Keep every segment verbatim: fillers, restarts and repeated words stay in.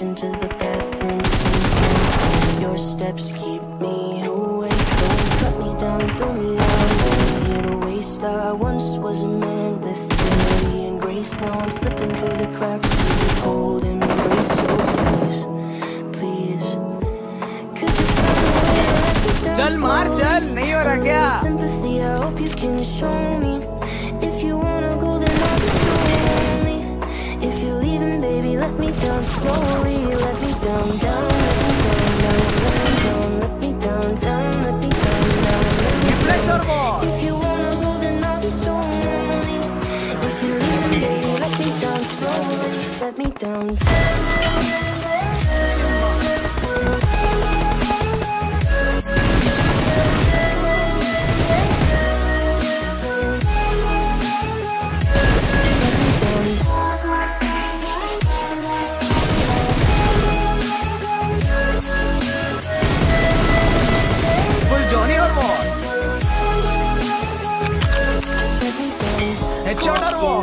direction to the bathroom sink. Your steps keep me awake. Don't cut me down, throw me out. I'm here to waste. I once was a man with dignity and grace. Now I'm slipping through the cracks of your cold embrace. So please, please, could you find a way to let me down? Chal maar chal, nahi ho raha kya? Sympathy, I hope you can show me. If you wanna go, then I'll be so lonely. If you're leaving, baby, let me down slowly. Let me down, down, let me down, down, down, down. Let me down, down, let me down, down, let me down, down. If you wanna go, then I'll be so lonely. If you're leaving, baby, let me down slowly. Let me down, down.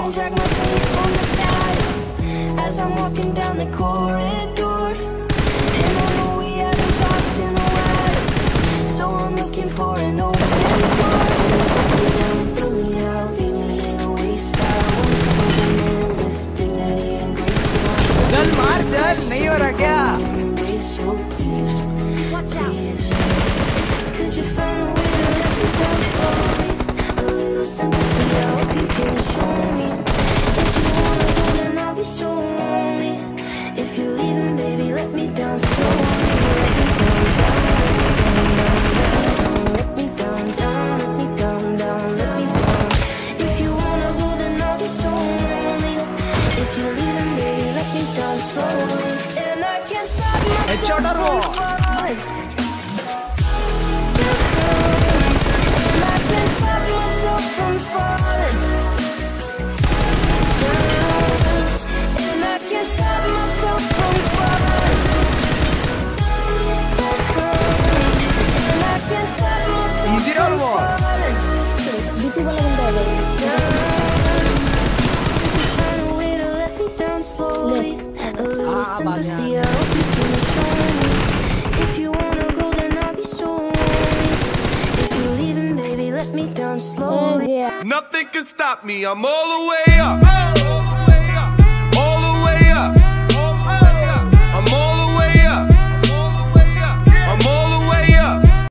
Drag my feet on the pad as I'm walking down the corridor. And I know we haven't talked in a while, so I'm looking for an open door. Put me down, throw me out, leave me in a waste. I once was a man with dignity and grace. Chal maar chal, nahi ho raha kya? So please, please, could you find a way to let me down slowly? A little sympathy, I hope you can show me. If you wanna go, then I'll be so lonely. If you're leaving, baby, let me down slowly. Let me down, down, let me down, down, let me down. If you wanna go, then I'll be so lonely. If you're leaving, baby, let me down slowly. And I can't stop myself from falling. From falling down, and I can't stop myself from falling down, and I can't stop myself from falling down. Could you find a way to let me down slowly? A little sympathy, I hope you can show me. If you wanna go, then I'll be so lonely. If you're leaving, baby, let me down slowly. Nothing can stop me, I'm all the way up.